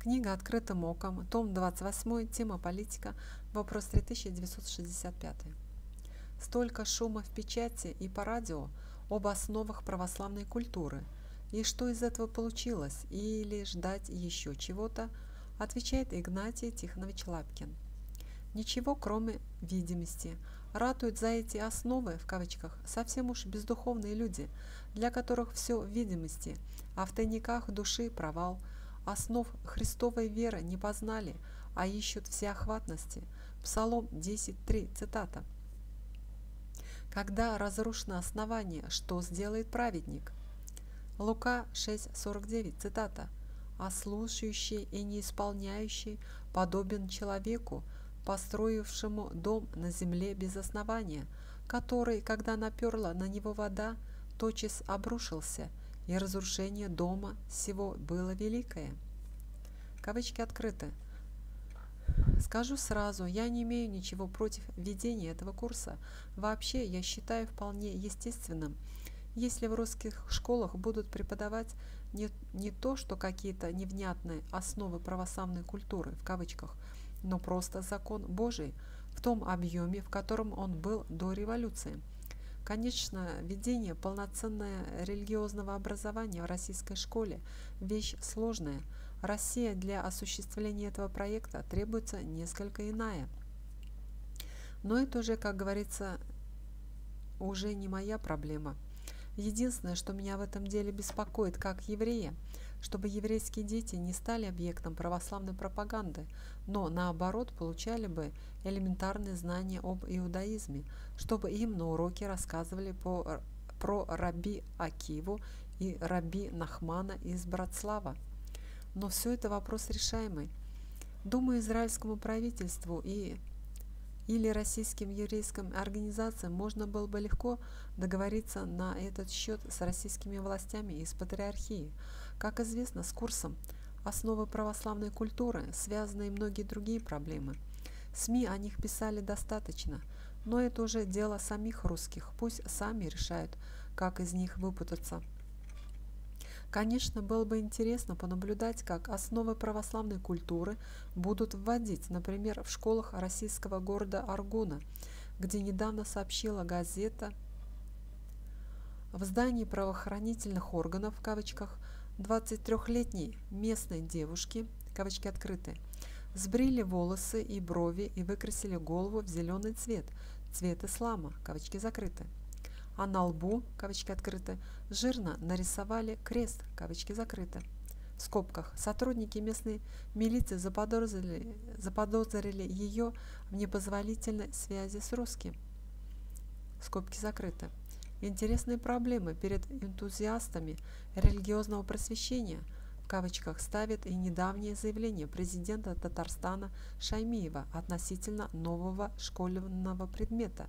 Книга «Открытым оком», том 28, тема «Политика», вопрос 3965. Столько шума в печати и по радио об основах православной культуры, и что из этого получилось, или ждать еще чего-то, отвечает Игнатий Тихонович Лапкин. Ничего, кроме видимости. Ратуют за эти «основы» в кавычках совсем уж бездуховные люди, для которых все в видимости, а в тайниках души провал. Основ Христовой веры не познали, а ищут всеохватности. Псалом 10:3, цитата. Когда разрушено основание, что сделает праведник? Лука 6:49, цитата. А слушающий и не исполняющий подобен человеку, построившему дом на земле без основания, который, когда наперла на него вода, тотчас обрушился, и разрушение дома сего было великое. Кавычки открыты. Скажу сразу, я не имею ничего против ведения этого курса. Вообще, я считаю вполне естественным, если в русских школах будут преподавать не то, что какие-то невнятные «основы православной культуры», в кавычках, но просто закон Божий в том объеме, в котором он был до революции. Конечно, введение полноценного религиозного образования в российской школе – вещь сложная. Россия для осуществления этого проекта требуется несколько иная. Но это уже, как говорится, уже не моя проблема. Единственное, что меня в этом деле беспокоит, как еврея, чтобы еврейские дети не стали объектом православной пропаганды, но, наоборот, получали бы элементарные знания об иудаизме, чтобы им на уроке рассказывали про раби Акиву и раби Нахмана из Брацлава. Но все это вопрос решаемый. Думаю, израильскому правительству или российским еврейским организациям можно было бы легко договориться на этот счет с российскими властями из патриархии. Как известно, с курсом «Основы православной культуры» связаны и многие другие проблемы. СМИ о них писали достаточно, но это уже дело самих русских, пусть сами решают, как из них выпутаться. Конечно, было бы интересно понаблюдать, как основы православной культуры будут вводить, например, в школах российского города Аргуна, где недавно сообщила газета: в здании правоохранительных органов, в кавычках, 23-летней местной девушки, кавычки открыты, сбрили волосы и брови и выкрасили голову в зеленый цвет, цвет ислама, кавычки закрыты. А на лбу, кавычки открыты, жирно нарисовали крест, кавычки закрыты. В скобках сотрудники местной милиции заподозрили ее в непозволительной связи с русским. Скобки закрыты. Интересные проблемы перед энтузиастами религиозного просвещения, в кавычках, ставит и недавнее заявление президента Татарстана Шаймиева относительно нового школьного предмета.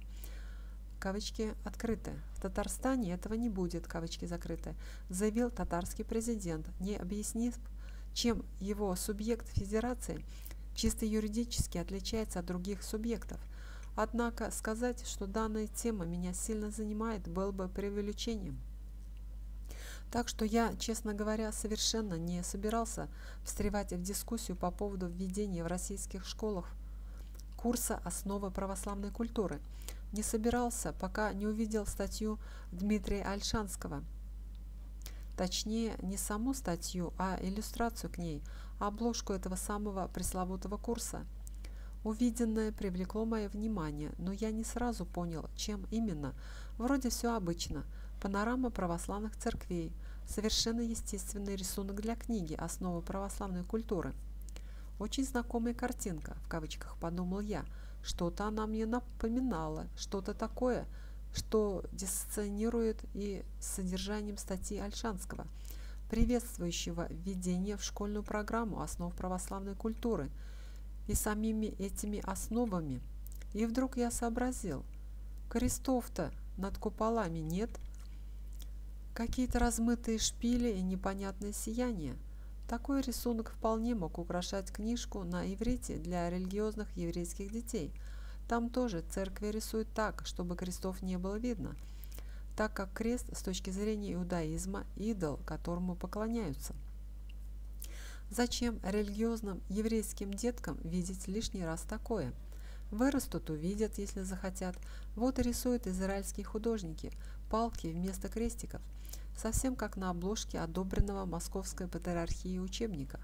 Кавычки открыты. В Татарстане этого не будет, кавычки закрыты, заявил татарский президент, не объяснив, чем его субъект федерации чисто юридически отличается от других субъектов. Однако сказать, что данная тема меня сильно занимает, было бы преувеличением. Так что я, честно говоря, совершенно не собирался встревать в дискуссию по поводу введения в российских школах курса «Основы православной культуры». Не собирался, пока не увидел статью Дмитрия Альшанского. Точнее, не саму статью, а иллюстрацию к ней, обложку этого самого пресловутого курса. Увиденное привлекло мое внимание, но я не сразу понял, чем именно. Вроде все обычно. Панорама православных церквей. Совершенно естественный рисунок для книги «Основы православной культуры». Очень знакомая картинка, в кавычках, подумал я. Что-то она мне напоминала, что-то такое, что диссонирует и с содержанием статьи Ольшанского, приветствующего введение в школьную программу основ православной культуры и самими этими основами. И вдруг я сообразил, крестов-то над куполами нет, какие-то размытые шпили и непонятное сияние. Такой рисунок вполне мог украшать книжку на иврите для религиозных еврейских детей. Там тоже церкви рисуют так, чтобы крестов не было видно, так как крест с точки зрения иудаизма – идол, которому поклоняются. Зачем религиозным еврейским деткам видеть лишний раз такое? Вырастут, увидят, если захотят. Вот и рисуют израильские художники палки вместо крестиков, совсем как на обложке одобренного Московской патриархией учебника,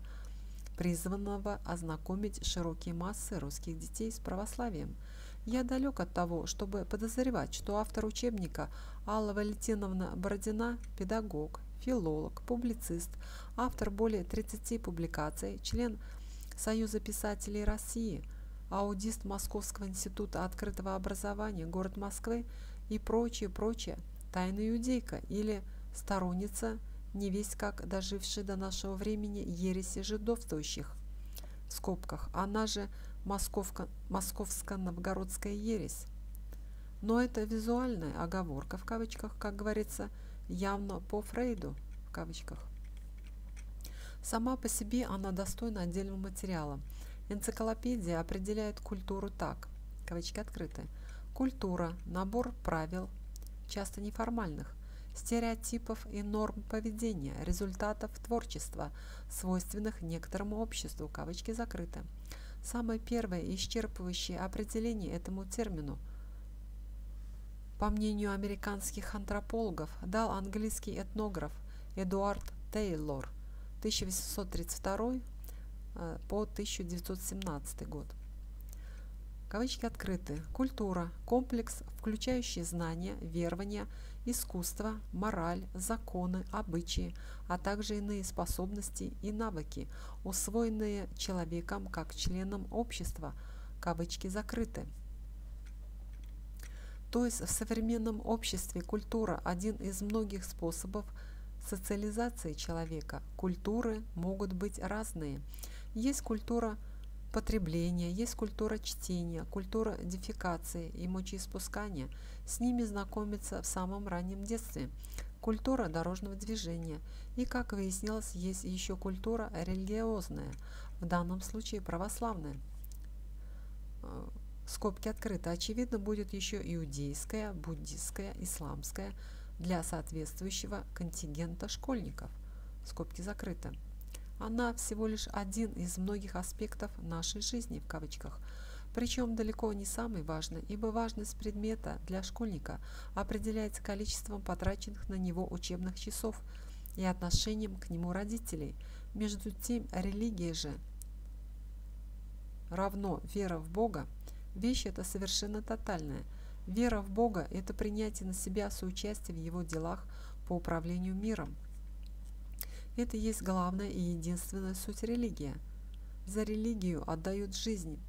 призванного ознакомить широкие массы русских детей с православием. Я далек от того, чтобы подозревать, что автор учебника Алла Валентиновна Бородина – педагог, филолог, публицист, автор более 30 публикаций, член Союза писателей России, аудист Московского института открытого образования, город Москвы и прочее, тайная иудейка или сторонница невесть как дожившей до нашего времени ереси жидовствующих, в скобках, она же московско-новгородская ересь. Но это визуальная оговорка, в кавычках, как говорится, явно по Фрейду, в кавычках. Сама по себе она достойна отдельного материала. Энциклопедия определяет культуру так, кавычки открыты, культура, набор правил, часто неформальных, стереотипов и норм поведения, результатов творчества, свойственных некоторому обществу, кавычки закрыты. Самое первое исчерпывающее определение этому термину, по мнению американских антропологов, дал английский этнограф Эдуард Тейлор 1832 по 1917 год. Кавычки открыты. Культура – комплекс, включающий знания, верования, искусство, мораль, законы, обычаи, а также иные способности и навыки, усвоенные человеком как членом общества, кавычки закрыты. То есть в современном обществе культура – один из многих способов социализации человека. Культуры могут быть разные. Есть культура потребления, есть культура чтения, культура дефекации и мочеиспускания, с ними знакомиться в самом раннем детстве, культура дорожного движения и, как выяснилось, есть еще культура религиозная, в данном случае православная. Скобки открыты. Очевидно, будет еще иудейская, буддистская, исламская для соответствующего контингента школьников. Скобки закрыты. Она всего лишь один из многих аспектов нашей жизни, в кавычках, причем далеко не самый важный, ибо важность предмета для школьника определяется количеством потраченных на него учебных часов и отношением к нему родителей. Между тем, религия же равно вера в Бога, вещь эта совершенно тотальная. Вера в Бога – это принятие на себя соучастия в его делах по управлению миром. Это есть главная и единственная суть религии. За религию отдают жизнь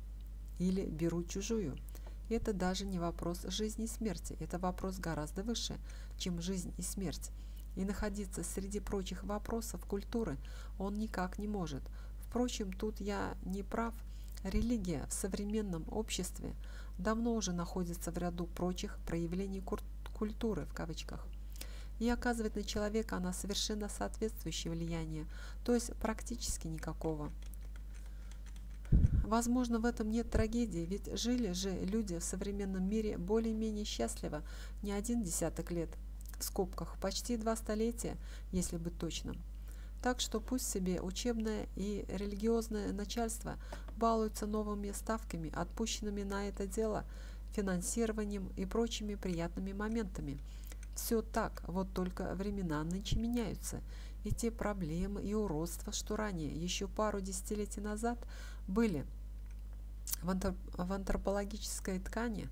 или берут чужую. Это даже не вопрос жизни и смерти, это вопрос гораздо выше, чем жизнь и смерть. И находиться среди прочих вопросов культуры он никак не может. Впрочем, тут я не прав. Религия в современном обществе давно уже находится в ряду прочих проявлений культуры, в кавычках. И оказывает на человека она совершенно соответствующее влияние, то есть практически никакого. Возможно, в этом нет трагедии, ведь жили же люди в современном мире более-менее счастливо не один десяток лет, в скобках, почти 2 столетия, если быть точным. Так что пусть себе учебное и религиозное начальство балуются новыми ставками, отпущенными на это дело, финансированием и прочими приятными моментами. Все так, вот только времена нынче меняются, и те проблемы и уродства, что ранее, еще пару десятилетий назад, были в антропологической ткани,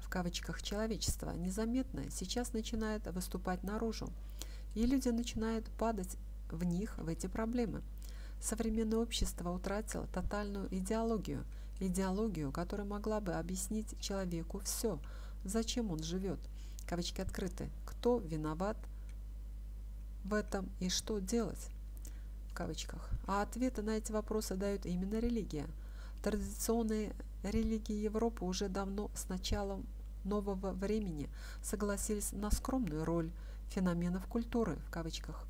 в кавычках, человечества, незаметно, сейчас начинает выступать наружу, и люди начинают падать в них, в эти проблемы. Современное общество утратило тотальную идеологию, которая могла бы объяснить человеку все, зачем он живет. Кавычки открыты. Кто виноват в этом и что делать? В кавычках. А ответы на эти вопросы дает именно религия. Традиционные религии Европы уже давно с началом нового времени согласились на скромную роль феноменов культуры, в кавычках.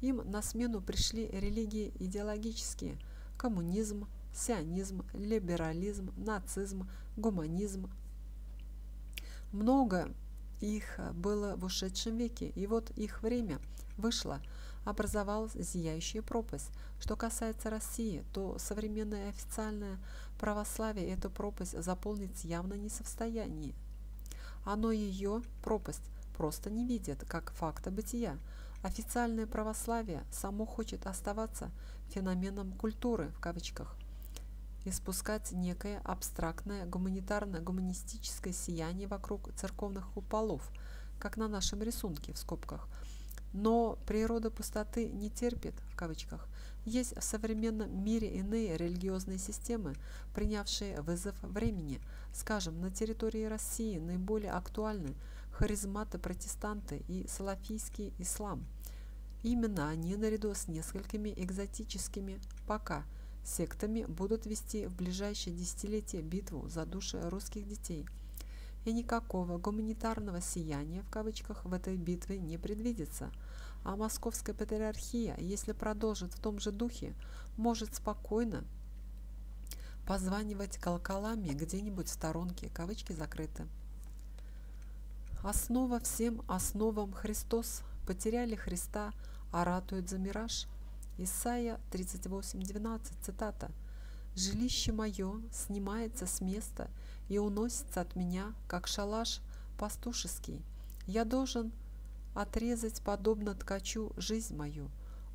Им на смену пришли религии идеологические: коммунизм, сионизм, либерализм, нацизм, гуманизм. Много их было в ушедшем веке, и вот их время вышло. образовалась зияющая пропасть. Что касается России, то современное официальное православие эту пропасть заполнить явно не в состоянии. Оно ее, пропасть, просто не видит, как факта бытия. Официальное православие само хочет оставаться феноменом «культуры» в кавычках, испускать некое абстрактное гуманитарно-гуманистическое сияние вокруг церковных куполов, как на нашем рисунке в скобках. Но природа пустоты не терпит, в кавычках. Есть в современном мире иные религиозные системы, принявшие вызов времени. Скажем, на территории России наиболее актуальны харизматы-протестанты и салафийский ислам. Именно они, наряду с несколькими экзотическими пока сектами, будут вести в ближайшие десятилетия битву за души русских детей. И никакого гуманитарного сияния в кавычках в этой битве не предвидится, а Московская патриархия, если продолжит в том же духе, может спокойно позванивать колоколами где-нибудь в сторонке, кавычки закрыты. Основа всем основам Христос, потеряли Христа, а ратуют за мираж. Исайя 38:19, цитата. «Жилище мое снимается с места и уносится от меня, как шалаш пастушеский. Я должен отрезать, подобно ткачу, жизнь мою.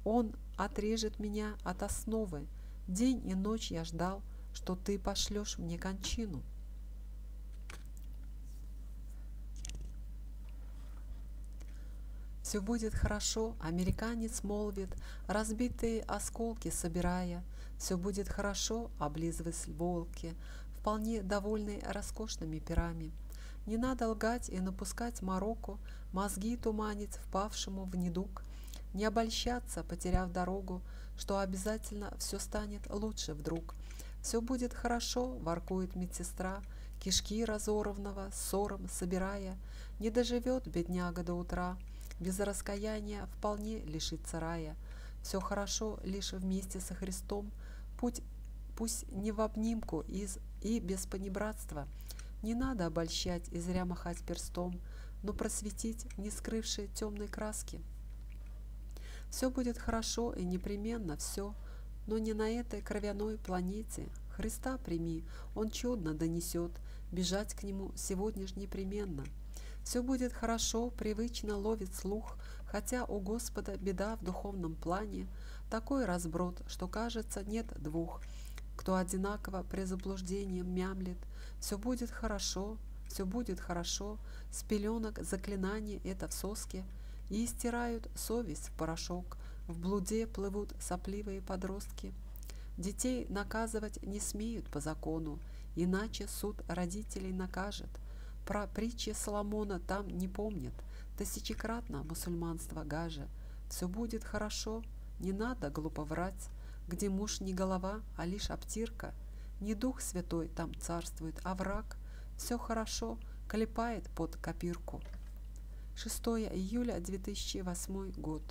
Он отрежет меня от основы. День и ночь я ждал, что ты пошлешь мне кончину». «Все будет хорошо», американец молвит, разбитые осколки собирая. «Все будет хорошо», облизываясь волки, вполне довольны роскошными пирами. Не надо лгать и напускать мороку, мозги туманить впавшему в недуг. Не обольщаться, потеряв дорогу, что обязательно все станет лучше вдруг. «Все будет хорошо», воркует медсестра, кишки разорванного ссором собирая. Не доживет бедняга до утра, без раскаяния вполне лишится рая. Все хорошо лишь вместе со Христом, пусть не в обнимку и без понебратства. Не надо обольщать и зря махать перстом, но просветить не скрывшие темной краски. Все будет хорошо и непременно все, но не на этой кровяной планете. Христа прими, он чудно донесет, бежать к нему сегодня ж непременно. Все будет хорошо, привычно ловит слух, хотя у Господа беда в духовном плане, такой разброд, что, кажется, нет двух, кто одинаково при заблуждении мямлет. Все будет хорошо, с пеленок заклинание это в соске, и стирают совесть в порошок, в блуде плывут сопливые подростки. Детей наказывать не смеют по закону, иначе суд родителей накажет. Про притчи Соломона там не помнят, тысячекратно мусульманство гаже. Все будет хорошо, не надо глупо врать, где муж не голова, а лишь обтирка. Не Дух Святой там царствует, а враг. Все хорошо, клепает под копирку. 6 июля 2008 год.